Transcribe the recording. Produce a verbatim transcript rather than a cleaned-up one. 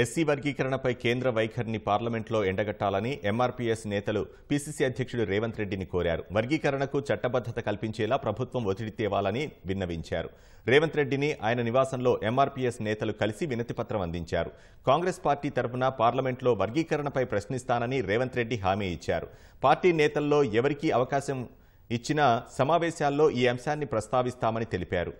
SC వర్గీకరణపై కేంద్ర వైఖరిని పార్లమెంట్లో ఎండగట్టాలని ఎం ఆర్ పీ ఎస్ నేతలు పీ సీ సీ అధ్యక్షుడు రేవంత్ రెడ్డిని కోరారు. వర్గీకరణకు చట్టబద్ధత కల్పించేలా ప్రభుత్వం ఒత్తిడి తేవాలని విన్నవించారు. రేవంత్ రెడ్డిని ఆయన నివాసంలో ఎం ఆర్ పీ ఎస్ నేతలు కలిసి వినతిపత్రం అందించారు. కాంగ్రెస్ పార్టీ తరఫున పార్లమెంట్లో వర్గీకరణపై ప్రశ్నిస్తానని రేవంత్ రెడ్డి హామీ ఇచ్చారు. పార్టీ నేతల్లో ఎవరికీ అవకాశం ఇచ్చినా సమావేశాల్లో ఈ అంశాన్ని ప్రస్తావిస్తామని తెలిపారు.